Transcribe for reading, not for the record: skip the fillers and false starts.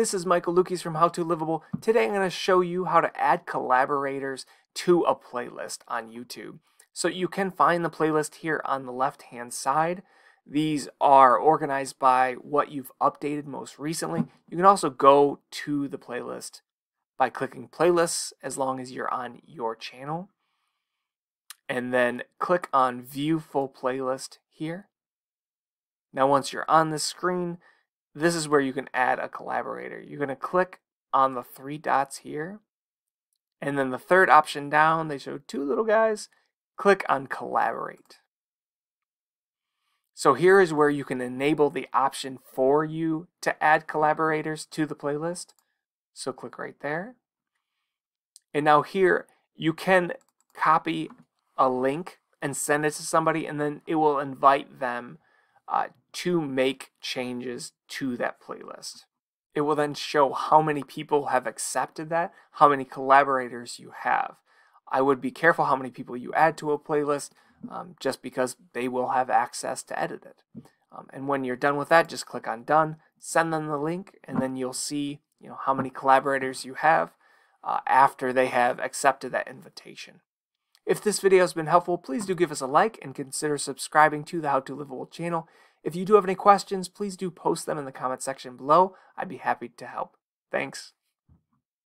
This is Michael Lukies from How To Liveable. Today I'm going to show you how to add collaborators to a playlist on YouTube. So you can find the playlist here on the left-hand side. These are organized by what you've updated most recently. You can also go to the playlist by clicking Playlists as long as you're on your channel. And then click on View Full Playlist here. Now once you're on this screen, this is where you can add a collaborator. You're going to click on the three dots here, and then the third option down, they show two little guys, click on Collaborate. So here is where you can enable the option for you to add collaborators to the playlist. So click right there. And now here, you can copy a link and send it to somebody, and then it will invite them to make changes to that playlist. It will then show how many people have accepted that, how many collaborators you have. I would be careful how many people you add to a playlist just because they will have access to edit it. And when you're done with that, just click on Done, send them the link, and then you'll see how many collaborators you have after they have accepted that invitation. If this video has been helpful, please do give us a like and consider subscribing to the How To Liveable channel. If you do have any questions, please do post them in the comment section below. I'd be happy to help. Thanks.